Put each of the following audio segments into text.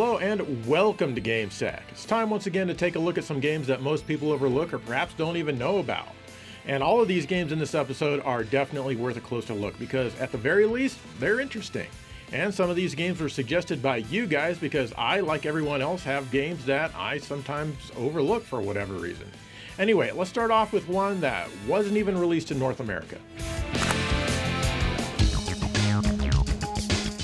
Hello and welcome to Game Sack. It's time once again to take a look at some games that most people overlook or perhaps don't even know about. And all of these games in this episode are definitely worth a closer look because at the very least, they're interesting. And some of these games were suggested by you guys because I, like everyone else, have games that I sometimes overlook for whatever reason. Anyway, let's start off with one that wasn't even released in North America.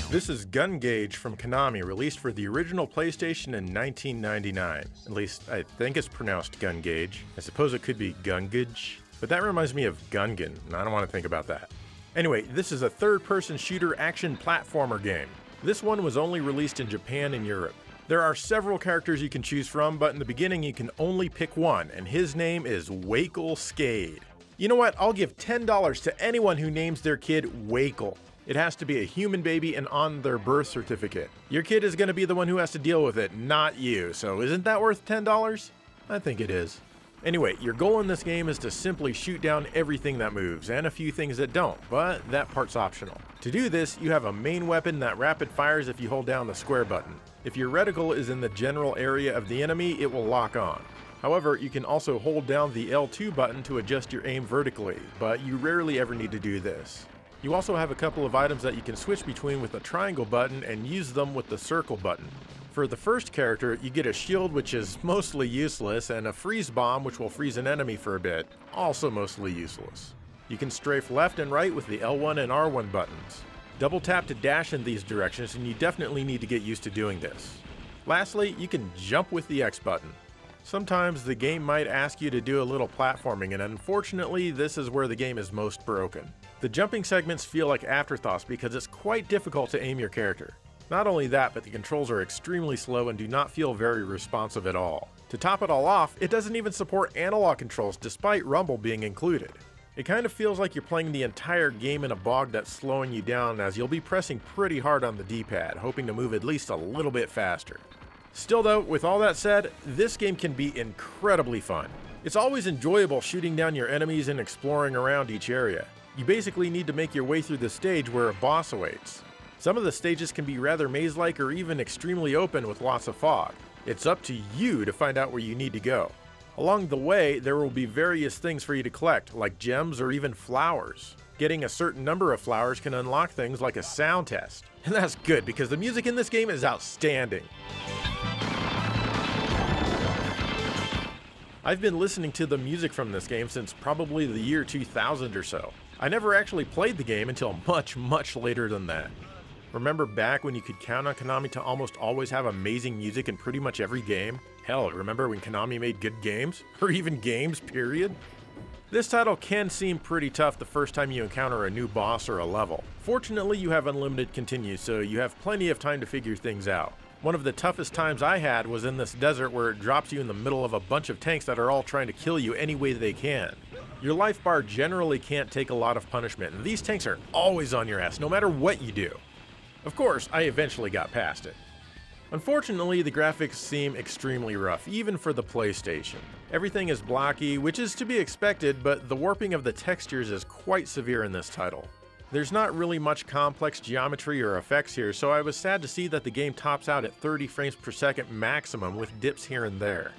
This is Gungage from Konami, released for the original PlayStation in 1999. At least, I think it's pronounced Gungage. I suppose it could be Gungage, but that reminds me of Gungan, and I don't want to think about that. Anyway, this is a third-person shooter action platformer game. This one was only released in Japan and Europe. There are several characters you can choose from, but in the beginning you can only pick one, and his name is Wakel Skade. You know what? I'll give $10 to anyone who names their kid Wakel. It has to be a human baby and on their birth certificate. Your kid is going to be the one who has to deal with it, not you, so isn't that worth $10? I think it is. Anyway, your goal in this game is to simply shoot down everything that moves, and a few things that don't, but that part's optional. To do this, you have a main weapon that rapid fires if you hold down the square button. If your reticle is in the general area of the enemy, it will lock on. However, you can also hold down the L2 button to adjust your aim vertically, but you rarely ever need to do this. You also have a couple of items that you can switch between with the triangle button and use them with the circle button. For the first character, you get a shield, which is mostly useless, and a freeze bomb, which will freeze an enemy for a bit, also mostly useless. You can strafe left and right with the L1 and R1 buttons. Double tap to dash in these directions, and you definitely need to get used to doing this. Lastly, you can jump with the X button. Sometimes the game might ask you to do a little platforming, and unfortunately, this is where the game is most broken. The jumping segments feel like afterthoughts because it's quite difficult to aim your character. Not only that, but the controls are extremely slow and do not feel very responsive at all. To top it all off, it doesn't even support analog controls despite rumble being included. It kind of feels like you're playing the entire game in a bog that's slowing you down, as you'll be pressing pretty hard on the D-pad, hoping to move at least a little bit faster. Still though, with all that said, this game can be incredibly fun. It's always enjoyable shooting down your enemies and exploring around each area. You basically need to make your way through the stage where a boss awaits. Some of the stages can be rather maze-like or even extremely open with lots of fog. It's up to you to find out where you need to go. Along the way, there will be various things for you to collect, like gems or even flowers. Getting a certain number of flowers can unlock things like a sound test. And that's good because the music in this game is outstanding. I've been listening to the music from this game since probably the year 2000 or so. I never actually played the game until much, much later than that. Remember back when you could count on Konami to almost always have amazing music in pretty much every game? Hell, remember when Konami made good games? Or even games, period? This title can seem pretty tough the first time you encounter a new boss or a level. Fortunately, you have unlimited continues, so you have plenty of time to figure things out. One of the toughest times I had was in this desert where it drops you in the middle of a bunch of tanks that are all trying to kill you any way they can. Your life bar generally can't take a lot of punishment, and these tanks are always on your ass, no matter what you do. Of course, I eventually got past it. Unfortunately, the graphics seem extremely rough, even for the PlayStation. Everything is blocky, which is to be expected, but the warping of the textures is quite severe in this title. There's not really much complex geometry or effects here, so I was sad to see that the game tops out at 30 frames per second maximum with dips here and there.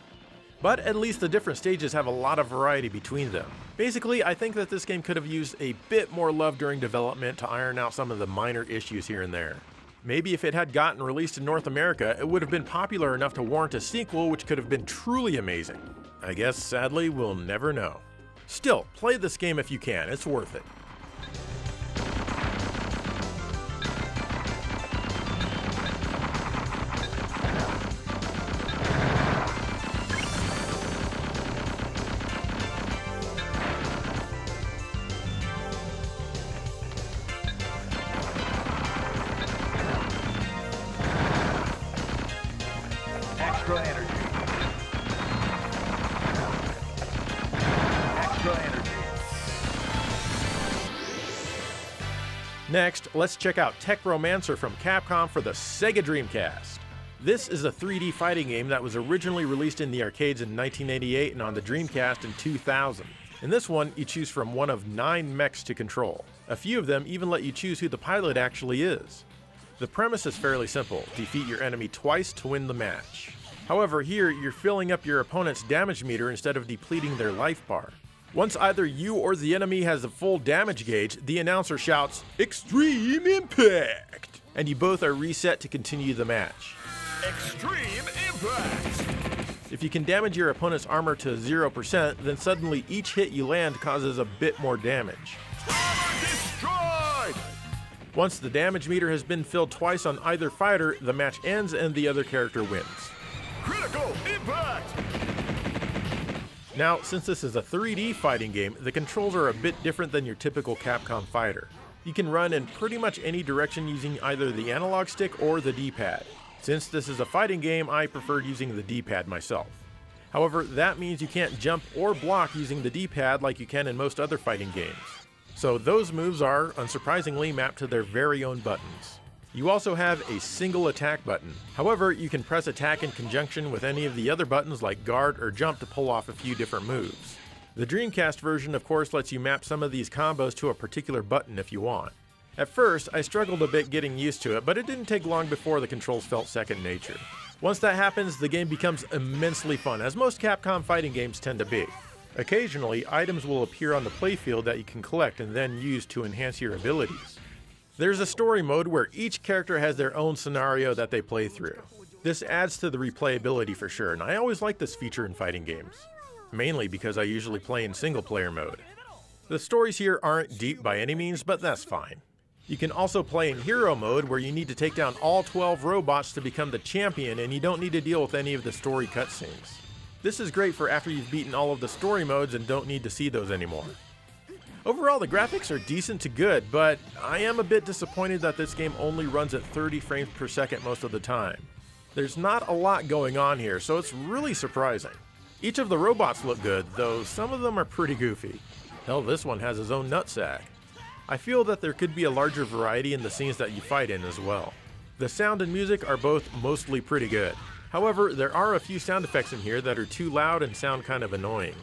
But at least the different stages have a lot of variety between them. Basically, I think that this game could have used a bit more love during development to iron out some of the minor issues here and there. Maybe if it had gotten released in North America, it would have been popular enough to warrant a sequel, which could have been truly amazing. I guess, sadly, we'll never know. Still, play this game if you can, it's worth it. Next, let's check out Tech Romancer from Capcom for the Sega Dreamcast. This is a 3D fighting game that was originally released in the arcades in 1988 and on the Dreamcast in 2000. In this one, you choose from one of 9 mechs to control. A few of them even let you choose who the pilot actually is. The premise is fairly simple: defeat your enemy twice to win the match. However, here you're filling up your opponent's damage meter instead of depleting their life bar. Once either you or the enemy has a full damage gauge, the announcer shouts, "Extreme Impact!" and you both are reset to continue the match. Extreme Impact! If you can damage your opponent's armor to 0%, then suddenly each hit you land causes a bit more damage. Armor destroyed! Once the damage meter has been filled twice on either fighter, the match ends and the other character wins. Critical Impact! Now, since this is a 3D fighting game, the controls are a bit different than your typical Capcom fighter. You can run in pretty much any direction using either the analog stick or the D-pad. Since this is a fighting game, I preferred using the D-pad myself. However, that means you can't jump or block using the D-pad like you can in most other fighting games. So those moves are, unsurprisingly, mapped to their very own buttons. You also have a single attack button. However, you can press attack in conjunction with any of the other buttons like guard or jump to pull off a few different moves. The Dreamcast version, of course, lets you map some of these combos to a particular button if you want. At first, I struggled a bit getting used to it, but it didn't take long before the controls felt second nature. Once that happens, the game becomes immensely fun, as most Capcom fighting games tend to be. Occasionally, items will appear on the playfield that you can collect and then use to enhance your abilities. There's a story mode where each character has their own scenario that they play through. This adds to the replayability for sure, and I always like this feature in fighting games, mainly because I usually play in single player mode. The stories here aren't deep by any means, but that's fine. You can also play in hero mode where you need to take down all 12 robots to become the champion, and you don't need to deal with any of the story cutscenes. This is great for after you've beaten all of the story modes and don't need to see those anymore. Overall, the graphics are decent to good, but I am a bit disappointed that this game only runs at 30 frames per second most of the time. There's not a lot going on here, so it's really surprising. Each of the robots look good, though some of them are pretty goofy. Hell, this one has his own nutsack. I feel that there could be a larger variety in the scenes that you fight in as well. The sound and music are both mostly pretty good. However, there are a few sound effects in here that are too loud and sound kind of annoying.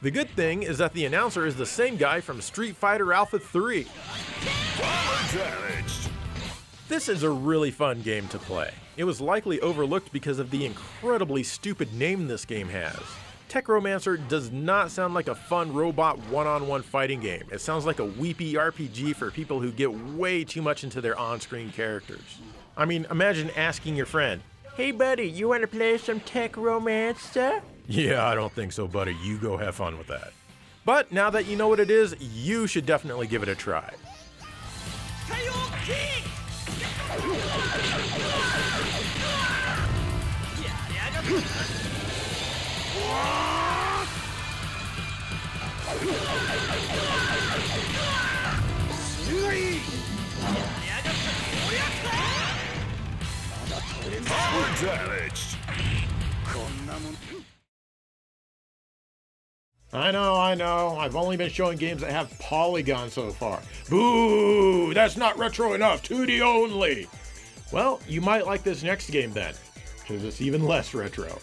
The good thing is that the announcer is the same guy from Street Fighter Alpha 3. This is a really fun game to play. It was likely overlooked because of the incredibly stupid name this game has. Tech Romancer does not sound like a fun robot one-on-one fighting game. It sounds like a weepy RPG for people who get way too much into their on-screen characters. I mean, imagine asking your friend, "Hey buddy, you wanna play some Tech Romancer?" "Yeah, I don't think so, buddy. You go have fun with that." But now that you know what it is, you should definitely give it a try. I know, I've only been showing games that have polygons so far. Boo! That's not retro enough, 2D only! Well, you might like this next game then, because it's even less retro.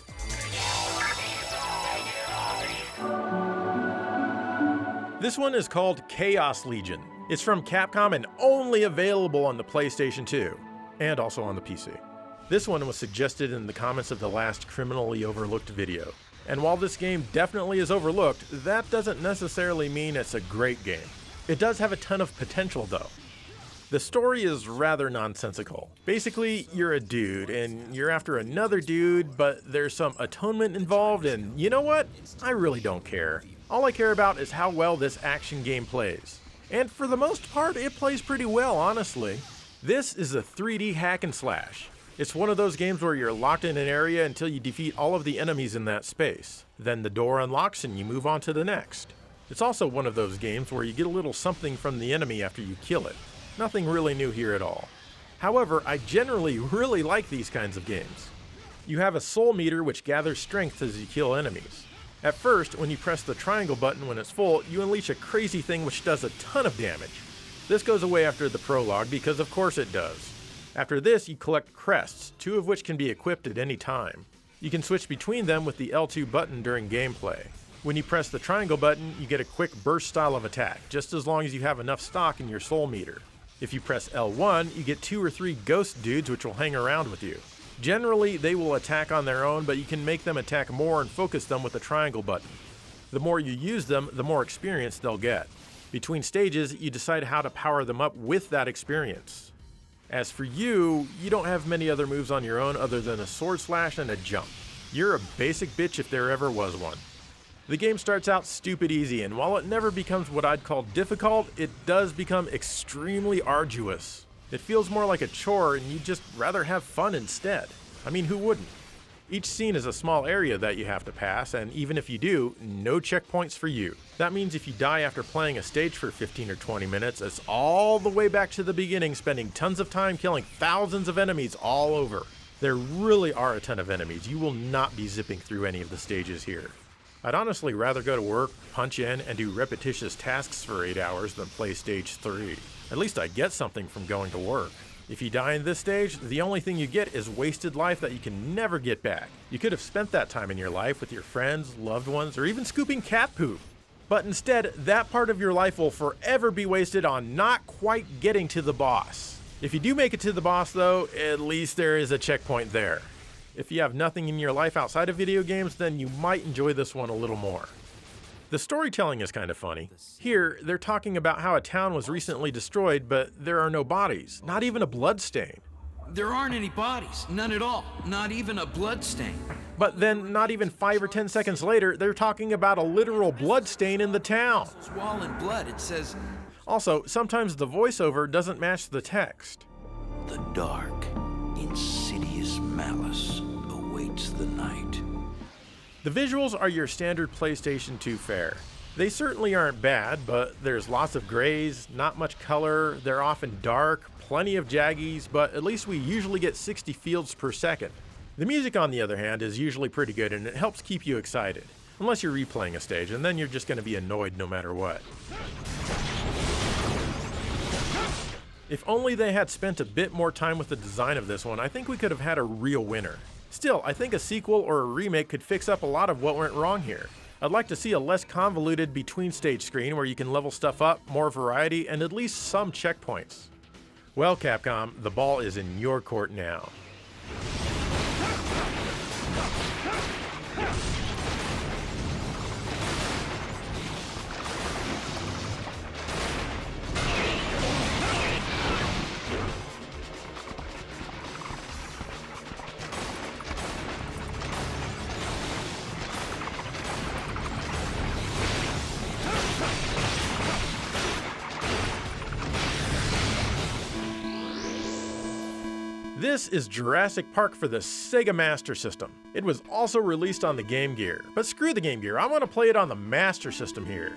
This one is called Chaos Legion. It's from Capcom and only available on the PlayStation 2, and also on the PC. This one was suggested in the comments of the last criminally overlooked video. And while this game definitely is overlooked, that doesn't necessarily mean it's a great game. It does have a ton of potential though. The story is rather nonsensical. Basically, you're a dude and you're after another dude, but there's some atonement involved, and you know what? I really don't care. All I care about is how well this action game plays. And for the most part, it plays pretty well, honestly. This is a 3D hack and slash. It's one of those games where you're locked in an area until you defeat all of the enemies in that space. Then the door unlocks and you move on to the next. It's also one of those games where you get a little something from the enemy after you kill it. Nothing really new here at all. However, I generally really like these kinds of games. You have a soul meter which gathers strength as you kill enemies. At first, when you press the triangle button when it's full, you unleash a crazy thing which does a ton of damage. This goes away after the prologue because of course it does. After this, you collect crests, 2 of which can be equipped at any time. You can switch between them with the L2 button during gameplay. When you press the triangle button, you get a quick burst style of attack, just as long as you have enough stock in your soul meter. If you press L1, you get 2 or 3 ghost dudes which will hang around with you. Generally, they will attack on their own, but you can make them attack more and focus them with the triangle button. The more you use them, the more experience they'll get. Between stages, you decide how to power them up with that experience. As for you, you don't have many other moves on your own other than a sword slash and a jump. You're a basic bitch if there ever was one. The game starts out stupid easy, and while it never becomes what I'd call difficult, it does become extremely arduous. It feels more like a chore, and you'd just rather have fun instead. I mean, who wouldn't? Each scene is a small area that you have to pass, and even if you do, no checkpoints for you. That means if you die after playing a stage for 15 or 20 minutes, it's all the way back to the beginning, spending tons of time killing thousands of enemies all over. There really are a ton of enemies. You will not be zipping through any of the stages here. I'd honestly rather go to work, punch in, and do repetitious tasks for 8 hours than play stage 3. At least I get something from going to work. If you die in this stage, the only thing you get is wasted life that you can never get back. You could have spent that time in your life with your friends, loved ones, or even scooping cat poop. But instead, that part of your life will forever be wasted on not quite getting to the boss. If you do make it to the boss though, at least there is a checkpoint there. If you have nothing in your life outside of video games, then you might enjoy this one a little more. The storytelling is kind of funny. Here, they're talking about how a town was recently destroyed, but there are no bodies, not even a bloodstain. There aren't any bodies, none at all, not even a bloodstain. But then, not even 5 or 10 seconds later, they're talking about a literal bloodstain in the town. Wall in blood, it says. Also, sometimes the voiceover doesn't match the text. The dark, insidious malice awaits the night. The visuals are your standard PlayStation 2 fare. They certainly aren't bad, but there's lots of grays, not much color, they're often dark, plenty of jaggies, but at least we usually get 60 fields per second. The music, on the other hand, is usually pretty good and it helps keep you excited. Unless you're replaying a stage, and then you're just going to be annoyed no matter what. If only they had spent a bit more time with the design of this one, I think we could have had a real winner. Still, I think a sequel or a remake could fix up a lot of what went wrong here. I'd like to see a less convoluted between stage screen where you can level stuff up, more variety, and at least some checkpoints. Well, Capcom, the ball is in your court now. This is Jurassic Park for the Sega Master System. It was also released on the Game Gear, but screw the Game Gear, I want to play it on the Master System here.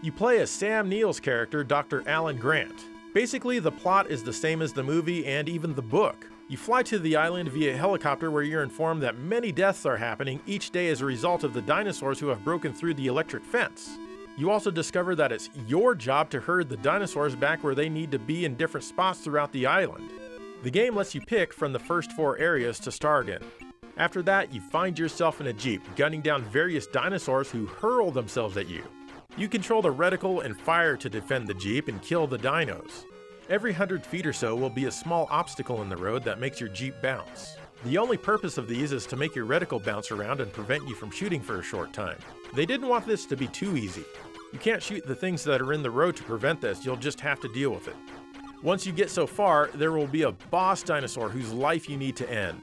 You play as Sam Neill's character, Dr. Alan Grant. Basically, the plot is the same as the movie and even the book. You fly to the island via helicopter where you're informed that many deaths are happening each day as a result of the dinosaurs who have broken through the electric fence. You also discover that it's your job to herd the dinosaurs back where they need to be in different spots throughout the island. The game lets you pick from the first 4 areas to start in. After that, you find yourself in a jeep, gunning down various dinosaurs who hurl themselves at you. You control the reticle and fire to defend the jeep and kill the dinos. Every 100 feet or so will be a small obstacle in the road that makes your jeep bounce. The only purpose of these is to make your reticle bounce around and prevent you from shooting for a short time. They didn't want this to be too easy. You can't shoot the things that are in the road to prevent this, you'll just have to deal with it. Once you get so far, there will be a boss dinosaur whose life you need to end.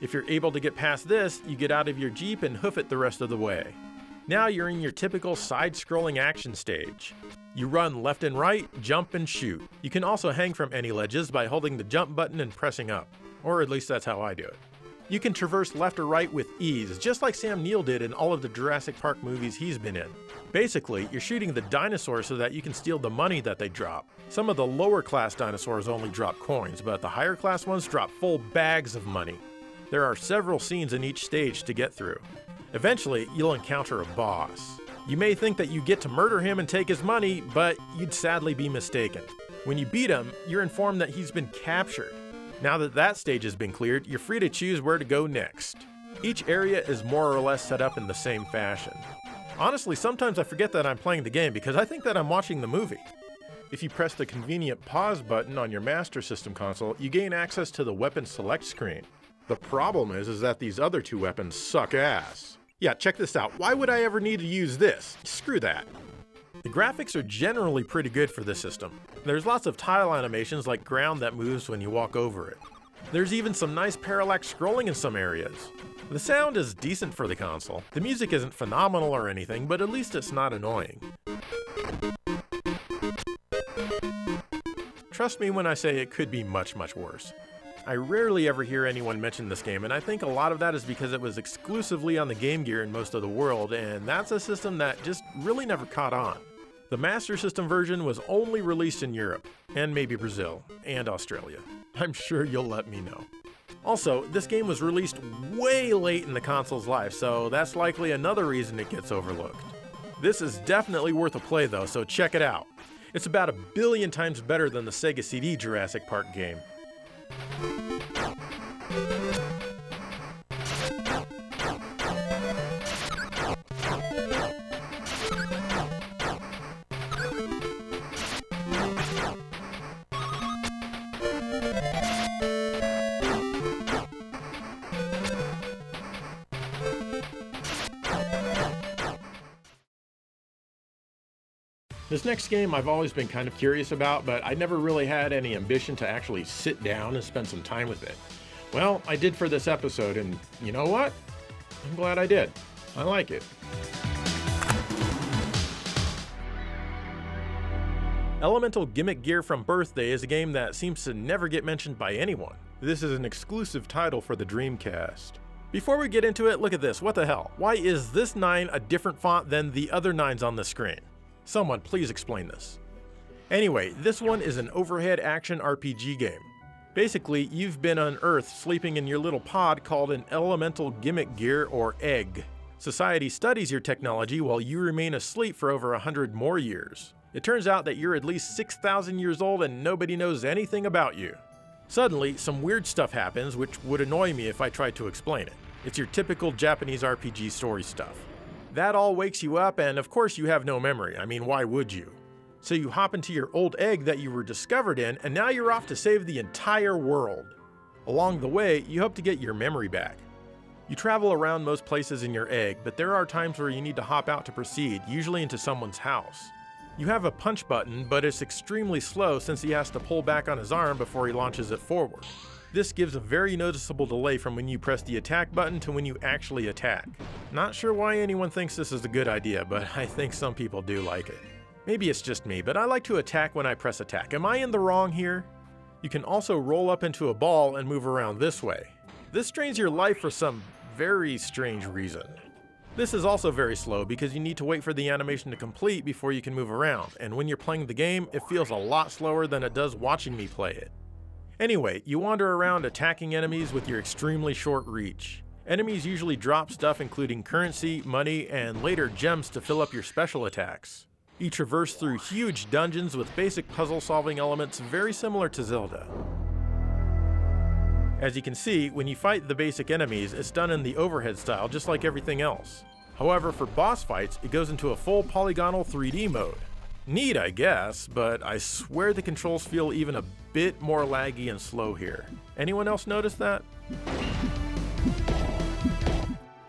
If you're able to get past this, you get out of your jeep and hoof it the rest of the way. Now you're in your typical side-scrolling action stage. You run left and right, jump and shoot. You can also hang from any ledges by holding the jump button and pressing up, or at least that's how I do it. You can traverse left or right with ease, just like Sam Neill did in all of the Jurassic Park movies he's been in. Basically, you're shooting the dinosaurs so that you can steal the money that they drop. Some of the lower class dinosaurs only drop coins, but the higher class ones drop full bags of money. There are several scenes in each stage to get through. Eventually, you'll encounter a boss. You may think that you get to murder him and take his money, but you'd sadly be mistaken. When you beat him, you're informed that he's been captured. Now that that stage has been cleared, you're free to choose where to go next. Each area is more or less set up in the same fashion. Honestly, sometimes I forget that I'm playing the game because I think that I'm watching the movie. If you press the convenient pause button on your Master System console, you gain access to the weapon select screen. The problem is that these other two weapons suck ass. Yeah, check this out. Why would I ever need to use this? Screw that. The graphics are generally pretty good for this system. There's lots of tile animations like ground that moves when you walk over it. There's even some nice parallax scrolling in some areas. The sound is decent for the console. The music isn't phenomenal or anything, but at least it's not annoying. Trust me when I say it could be much, much worse. I rarely ever hear anyone mention this game, and I think a lot of that is because it was exclusively on the Game Gear in most of the world, and that's a system that just really never caught on. The Master System version was only released in Europe, and maybe Brazil, and Australia. I'm sure you'll let me know. Also, this game was released way late in the console's life, so that's likely another reason it gets overlooked. This is definitely worth a play though, so check it out. It's about 1 billion times better than the Sega CD Jurassic Park game. This next game I've always been kind of curious about, but I never really had any ambition to actually sit down and spend some time with it. Well, I did for this episode, and you know what? I'm glad I did. I like it. Elemental Gimmick Gear from Birthday is a game that seems to never get mentioned by anyone. This is an exclusive title for the Dreamcast. Before we get into it, look at this. What the hell? Why is this 9 a different font than the other 9s on the screen? Someone please explain this. Anyway, this one is an overhead action RPG game. Basically, you've been unearthed sleeping in your little pod called an Elemental Gimmick Gear, or EGG. Society studies your technology while you remain asleep for over 100 more years. It turns out that you're at least 6,000 years old and nobody knows anything about you. Suddenly, some weird stuff happens which would annoy me if I tried to explain it. It's your typical Japanese RPG story stuff. That all wakes you up, and of course you have no memory. I mean, why would you? So you hop into your old egg that you were discovered in, and now you're off to save the entire world. Along the way, you hope to get your memory back. You travel around most places in your egg, but there are times where you need to hop out to proceed, usually into someone's house. You have a punch button, but it's extremely slow since he has to pull back on his arm before he launches it forward. This gives a very noticeable delay from when you press the attack button to when you actually attack. Not sure why anyone thinks this is a good idea, but I think some people do like it. Maybe it's just me, but I like to attack when I press attack. Am I in the wrong here? You can also roll up into a ball and move around this way. This strains your life for some very strange reason. This is also very slow because you need to wait for the animation to complete before you can move around, and when you're playing the game, it feels a lot slower than it does watching me play it. Anyway, you wander around attacking enemies with your extremely short reach. Enemies usually drop stuff including currency, money, and later gems to fill up your special attacks. You traverse through huge dungeons with basic puzzle-solving elements very similar to Zelda. As you can see, when you fight the basic enemies, it's done in the overhead style just like everything else. However, for boss fights, it goes into a full polygonal 3D mode. Neat, I guess, but I swear the controls feel even a bit more laggy and slow here. Anyone else notice that?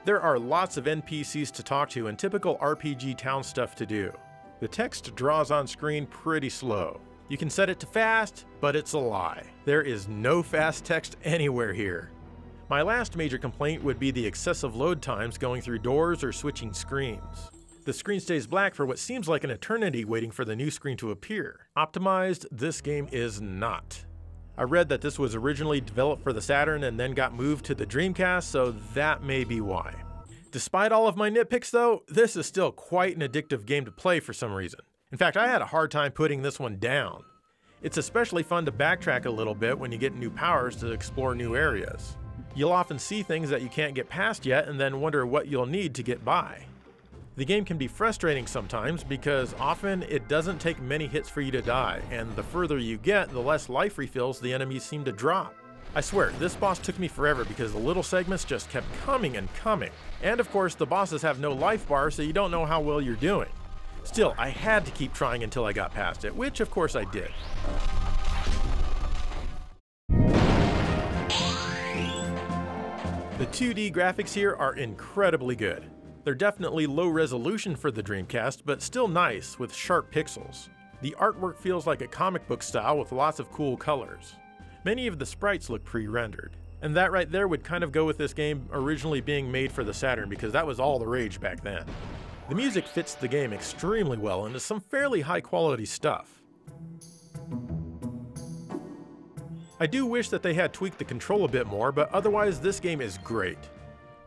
There are lots of NPCs to talk to and typical RPG town stuff to do. The text draws on screen pretty slow. You can set it to fast, but it's a lie. There is no fast text anywhere here. My last major complaint would be the excessive load times going through doors or switching screens. The screen stays black for what seems like an eternity waiting for the new screen to appear. Optimized, this game is not. I read that this was originally developed for the Saturn and then got moved to the Dreamcast, so that may be why. Despite all of my nitpicks though, this is still quite an addictive game to play for some reason. In fact, I had a hard time putting this one down. It's especially fun to backtrack a little bit when you get new powers to explore new areas. You'll often see things that you can't get past yet and then wonder what you'll need to get by. The game can be frustrating sometimes because often it doesn't take many hits for you to die, and the further you get, the less life refills the enemies seem to drop. I swear, this boss took me forever because the little segments just kept coming and coming. And of course, the bosses have no life bar, so you don't know how well you're doing. Still, I had to keep trying until I got past it, which of course I did. The 2D graphics here are incredibly good. They're definitely low resolution for the Dreamcast, but still nice with sharp pixels. The artwork feels like a comic book style with lots of cool colors. Many of the sprites look pre-rendered, and that right there would kind of go with this game originally being made for the Saturn because that was all the rage back then. The music fits the game extremely well and is some fairly high quality stuff. I do wish that they had tweaked the control a bit more, but otherwise this game is great.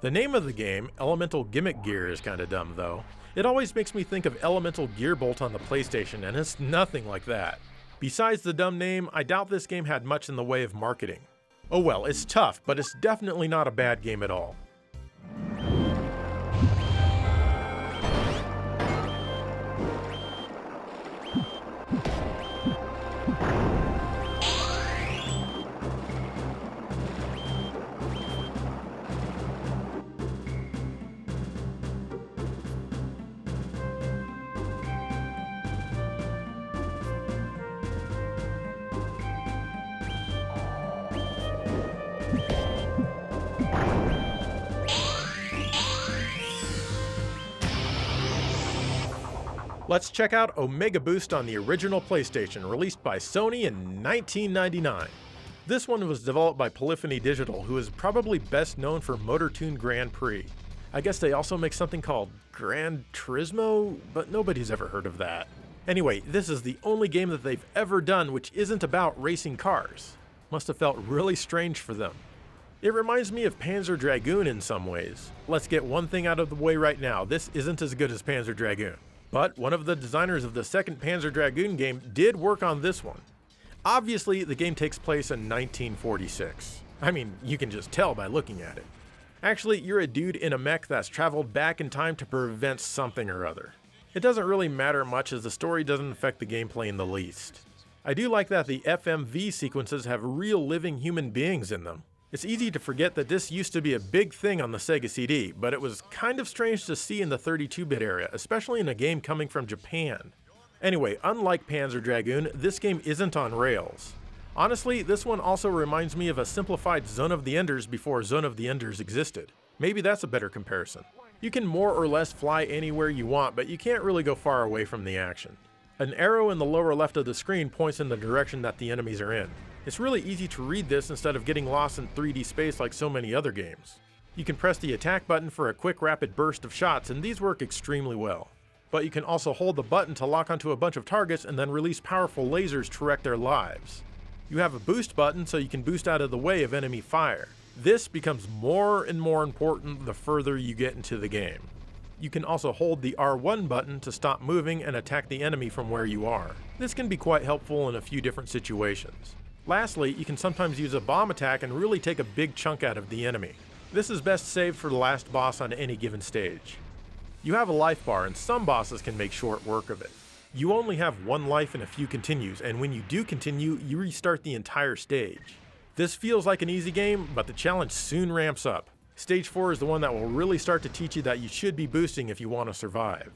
The name of the game, Elemental Gimmick Gear, is kinda dumb though. It always makes me think of Elemental Gearbolt on the PlayStation, and it's nothing like that. Besides the dumb name, I doubt this game had much in the way of marketing. Oh well, it's tough, but it's definitely not a bad game at all. Let's check out Omega Boost on the original PlayStation, released by Sony in 1999. This one was developed by Polyphony Digital, who is probably best known for Motor Toon Grand Prix. I guess they also make something called Gran Turismo, but nobody's ever heard of that. Anyway, this is the only game that they've ever done which isn't about racing cars. Must have felt really strange for them. It reminds me of Panzer Dragoon in some ways. Let's get one thing out of the way right now, this isn't as good as Panzer Dragoon. But one of the designers of the second Panzer Dragoon game did work on this one. Obviously, the game takes place in 1946. I mean, you can just tell by looking at it. Actually, you're a dude in a mech that's traveled back in time to prevent something or other. It doesn't really matter much as the story doesn't affect the gameplay in the least. I do like that the FMV sequences have real living human beings in them. It's easy to forget that this used to be a big thing on the Sega CD, but it was kind of strange to see in the 32-bit era, especially in a game coming from Japan. Anyway, unlike Panzer Dragoon, this game isn't on rails. Honestly, this one also reminds me of a simplified Zone of the Enders before Zone of the Enders existed. Maybe that's a better comparison. You can more or less fly anywhere you want, but you can't really go far away from the action. An arrow in the lower left of the screen points in the direction that the enemies are in. It's really easy to read this instead of getting lost in 3D space like so many other games. You can press the attack button for a quick rapid burst of shots, and these work extremely well. But you can also hold the button to lock onto a bunch of targets and then release powerful lasers to wreck their lives. You have a boost button so you can boost out of the way of enemy fire. This becomes more and more important the further you get into the game. You can also hold the R1 button to stop moving and attack the enemy from where you are. This can be quite helpful in a few different situations. Lastly, you can sometimes use a bomb attack and really take a big chunk out of the enemy. This is best saved for the last boss on any given stage. You have a life bar, and some bosses can make short work of it. You only have one life and a few continues, and when you do continue, you restart the entire stage. This feels like an easy game, but the challenge soon ramps up. Stage 4 is the one that will really start to teach you that you should be boosting if you want to survive.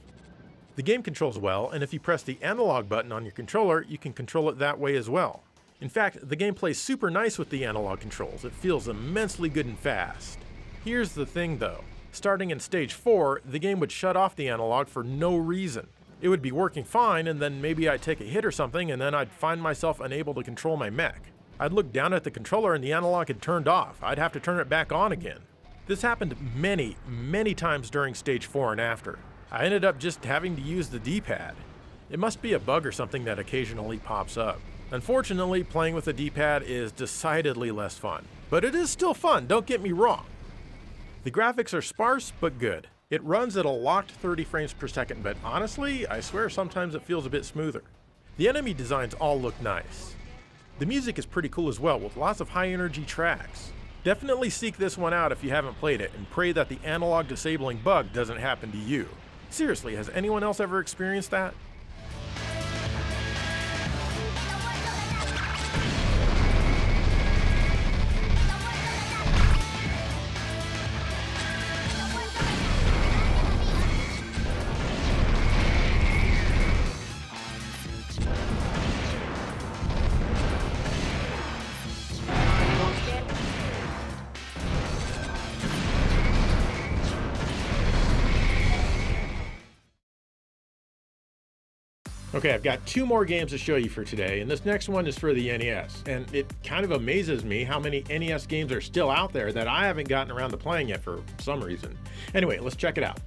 The game controls well, and if you press the analog button on your controller, you can control it that way as well. In fact, the game plays super nice with the analog controls. It feels immensely good and fast. Here's the thing though, starting in stage 4, the game would shut off the analog for no reason. It would be working fine, and then maybe I'd take a hit or something, and then I'd find myself unable to control my mech. I'd look down at the controller and the analog had turned off. I'd have to turn it back on again. This happened many, many times during stage 4 and after. I ended up just having to use the D-pad. It must be a bug or something that occasionally pops up. Unfortunately, playing with the D-pad is decidedly less fun, but it is still fun, don't get me wrong. The graphics are sparse, but good. It runs at a locked 30 frames per second, but honestly, I swear sometimes it feels a bit smoother. The enemy designs all look nice. The music is pretty cool as well, with lots of high-energy tracks. Definitely seek this one out if you haven't played it, and pray that the analog disabling bug doesn't happen to you. Seriously, has anyone else ever experienced that? Okay, I've got two more games to show you for today, and this next one is for the NES. And it kind of amazes me how many NES games are still out there that I haven't gotten around to playing yet for some reason. Anyway, let's check it out.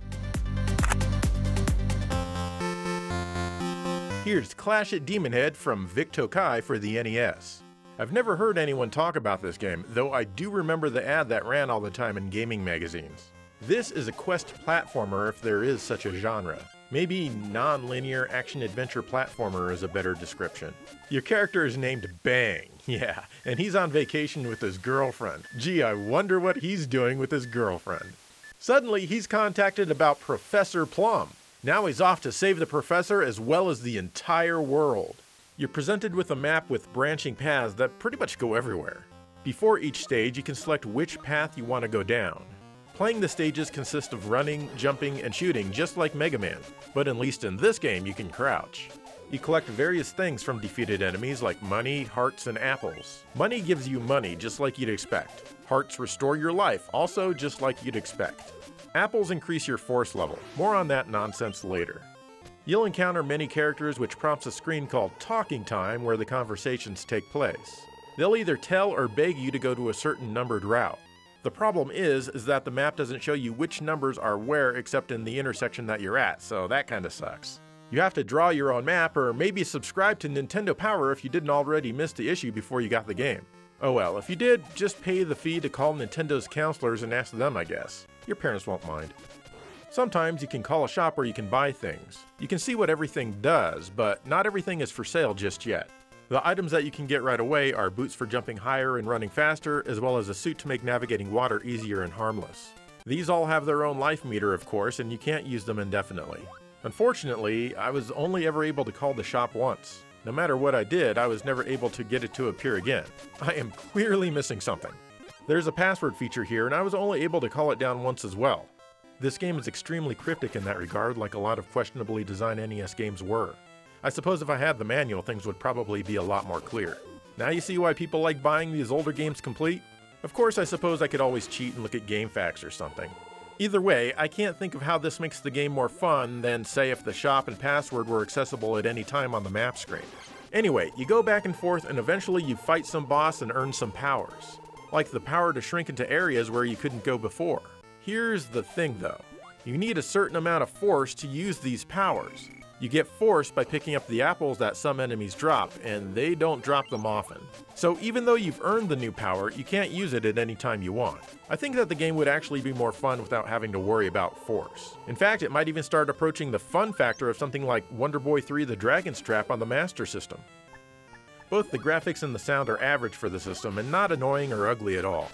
Here's Clash at Demonhead from Vic Tokai for the NES. I've never heard anyone talk about this game, though I do remember the ad that ran all the time in gaming magazines. This is a quest platformer if there is such a genre. Maybe non-linear action-adventure platformer is a better description. Your character is named Bang, yeah, and he's on vacation with his girlfriend. Gee, I wonder what he's doing with his girlfriend. Suddenly, he's contacted about Professor Plum. Now he's off to save the professor as well as the entire world. You're presented with a map with branching paths that pretty much go everywhere. Before each stage, you can select which path you want to go down. Playing the stages consists of running, jumping, and shooting, just like Mega Man, but at least in this game you can crouch. You collect various things from defeated enemies like money, hearts, and apples. Money gives you money, just like you'd expect. Hearts restore your life, also just like you'd expect. Apples increase your force level. More on that nonsense later. You'll encounter many characters, which prompts a screen called Talking Time where the conversations take place. They'll either tell or beg you to go to a certain numbered route. The problem is that the map doesn't show you which numbers are where except in the intersection that you're at, so that kinda sucks. You have to draw your own map or maybe subscribe to Nintendo Power if you didn't already miss the issue before you got the game. Oh well, if you did, just pay the fee to call Nintendo's counselors and ask them, I guess. Your parents won't mind. Sometimes you can call a shop where you can buy things. You can see what everything does, but not everything is for sale just yet. The items that you can get right away are boots for jumping higher and running faster, as well as a suit to make navigating water easier and harmless. These all have their own life meter, of course, and you can't use them indefinitely. Unfortunately, I was only ever able to call the shop once. No matter what I did, I was never able to get it to appear again. I am clearly missing something. There's a password feature here, and I was only able to call it down once as well. This game is extremely cryptic in that regard, like a lot of questionably designed NES games were. I suppose if I had the manual, things would probably be a lot more clear. Now you see why people like buying these older games complete? Of course, I suppose I could always cheat and look at GameFAQs or something. Either way, I can't think of how this makes the game more fun than, say, if the shop and password were accessible at any time on the map screen. Anyway, you go back and forth and eventually you fight some boss and earn some powers. Like the power to shrink into areas where you couldn't go before. Here's the thing though. You need a certain amount of force to use these powers. You get force by picking up the apples that some enemies drop, and they don't drop them often. So even though you've earned the new power, you can't use it at any time you want. I think that the game would actually be more fun without having to worry about force. In fact, it might even start approaching the fun factor of something like Wonder Boy 3 The Dragon's Trap on the Master System. Both the graphics and the sound are average for the system, and not annoying or ugly at all.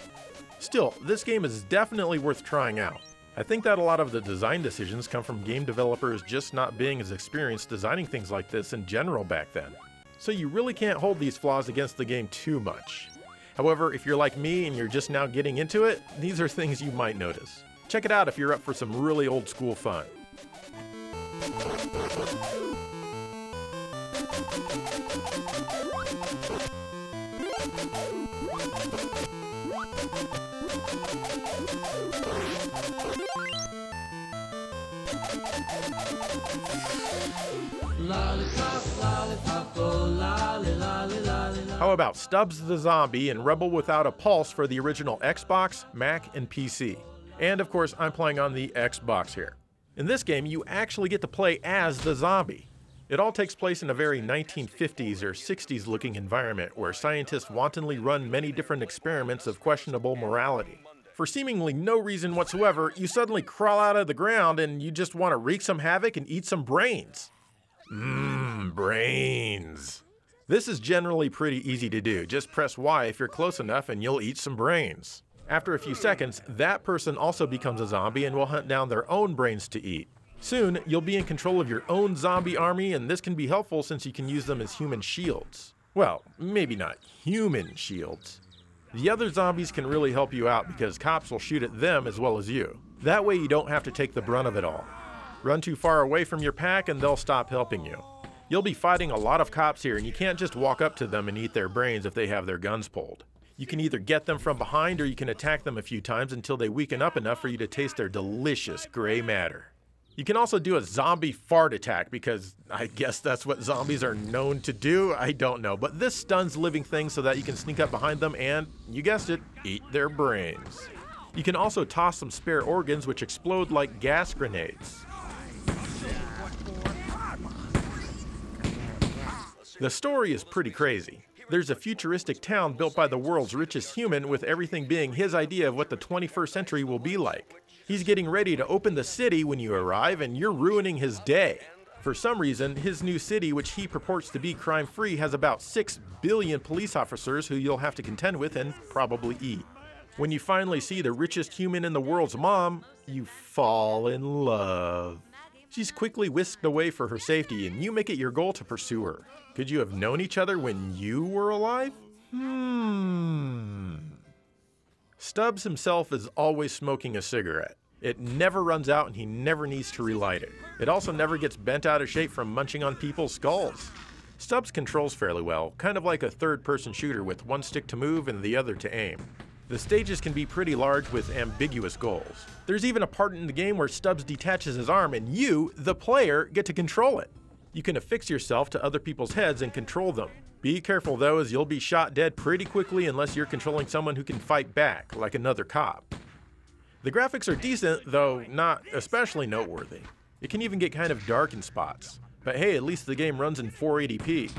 Still, this game is definitely worth trying out. I think that a lot of the design decisions come from game developers just not being as experienced designing things like this in general back then. So you really can't hold these flaws against the game too much. However, if you're like me and you're just now getting into it, these are things you might notice. Check it out if you're up for some really old school fun. How about Stubbs the Zombie and Rebel Without a Pulse for the original Xbox, Mac, and PC? And of course, I'm playing on the Xbox here. In this game, you actually get to play as the zombie. It all takes place in a very 1950s or 60s looking environment where scientists wantonly run many different experiments of questionable morality. For seemingly no reason whatsoever, you suddenly crawl out of the ground and you just want to wreak some havoc and eat some brains. Brains. This is generally pretty easy to do. Just press Y if you're close enough and you'll eat some brains. After a few seconds, that person also becomes a zombie and will hunt down their own brains to eat. Soon, you'll be in control of your own zombie army, and this can be helpful since you can use them as human shields. Well, maybe not human shields. The other zombies can really help you out because cops will shoot at them as well as you. That way you don't have to take the brunt of it all. Run too far away from your pack and they'll stop helping you. You'll be fighting a lot of cops here and you can't just walk up to them and eat their brains if they have their guns pulled. You can either get them from behind or you can attack them a few times until they weaken up enough for you to taste their delicious gray matter. You can also do a zombie fart attack, because I guess that's what zombies are known to do. I don't know. But this stuns living things so that you can sneak up behind them and, you guessed it, eat their brains. You can also toss some spare organs, which explode like gas grenades. The story is pretty crazy. There's a futuristic town built by the world's richest human, with everything being his idea of what the 21st century will be like. He's getting ready to open the city when you arrive, and you're ruining his day. For some reason, his new city, which he purports to be crime-free, has about 6 billion police officers who you'll have to contend with and probably eat. When you finally see the richest human in the world's mom, you fall in love. She's quickly whisked away for her safety, and you make it your goal to pursue her. Could you have known each other when you were alive? Stubbs himself is always smoking a cigarette. It never runs out, and he never needs to relight it. It also never gets bent out of shape from munching on people's skulls. Stubbs controls fairly well, kind of like a third-person shooter with one stick to move and the other to aim. The stages can be pretty large with ambiguous goals. There's even a part in the game where Stubbs detaches his arm and you, the player, get to control it. You can affix yourself to other people's heads and control them. Be careful though, as you'll be shot dead pretty quickly unless you're controlling someone who can fight back, like another cop. The graphics are decent, though not especially noteworthy. It can even get kind of dark in spots. But hey, at least the game runs in 480p.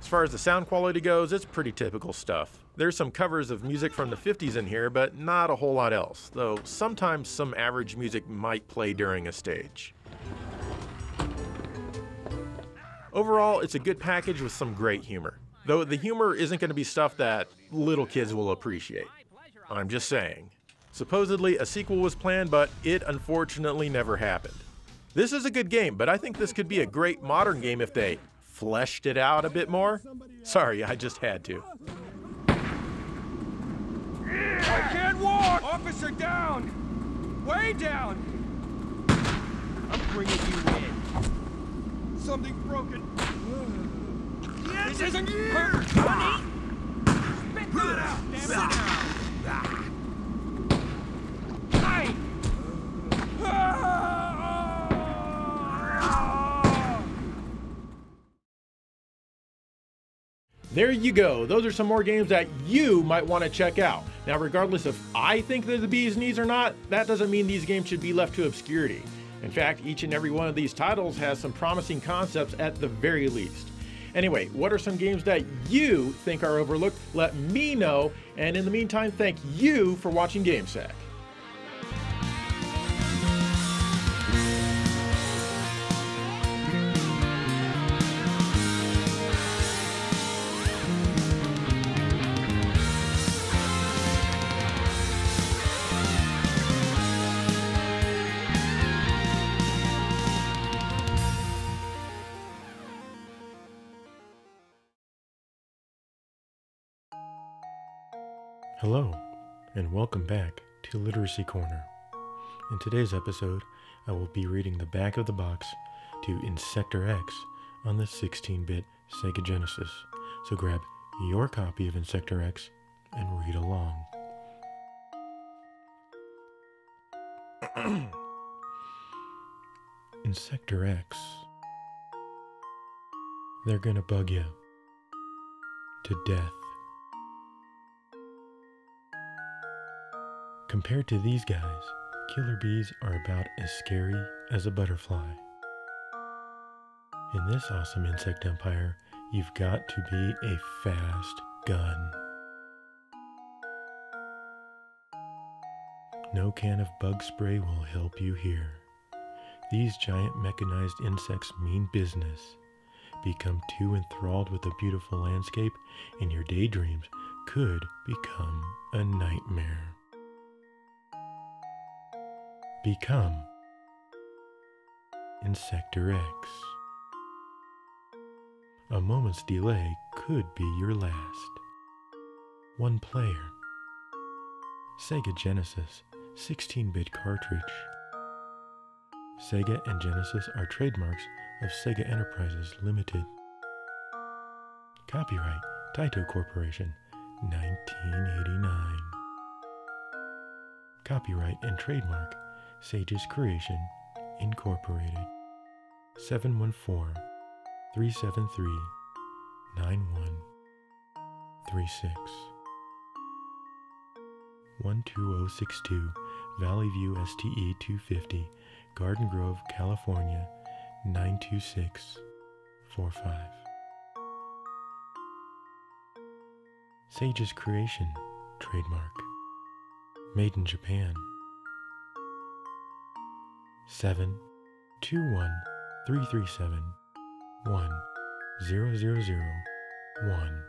As far as the sound quality goes, it's pretty typical stuff. There's some covers of music from the 50s in here, but not a whole lot else, though sometimes some average music might play during a stage. Overall, it's a good package with some great humor, though the humor isn't going to be stuff that little kids will appreciate. I'm just saying. Supposedly a sequel was planned, but it unfortunately never happened. This is a good game, but I think this could be a great modern game if they fleshed it out a bit more. Sorry, I just had to. I can't walk! Officer down! Way down! I'm bringing you in. Something's broken. This isn't here! Honey! Spit that out! Damn it! Hey! There you go. Those are some more games that you might want to check out. Now, regardless if I think they're the bee's knees or not, that doesn't mean these games should be left to obscurity. In fact, each and every one of these titles has some promising concepts at the very least. Anyway, what are some games that you think are overlooked? Let me know. And in the meantime, thank you for watching Game Sack. Hello, and welcome back to Literacy Corner. In today's episode, I will be reading the back of the box to Insector X on the 16-bit Sega Genesis, so grab your copy of Insector X and read along. Insector X. They're gonna bug you to death. Compared to these guys, killer bees are about as scary as a butterfly. In this awesome insect empire, you've got to be a fast gun. No can of bug spray will help you here. These giant mechanized insects mean business. Become too enthralled with the beautiful landscape, and your daydreams could become a nightmare. Become Insector X. A moment's delay could be your last. One player. Sega Genesis, 16-bit cartridge. Sega and Genesis are trademarks of Sega Enterprises Limited. Copyright Taito Corporation, 1989. Copyright and trademark Sage's Creation, Incorporated, 714-373-9136. 12062 Valley View STE 250, Garden Grove, California, 92645. Sage's Creation, trademark. Made in Japan. 721-337-1000-1.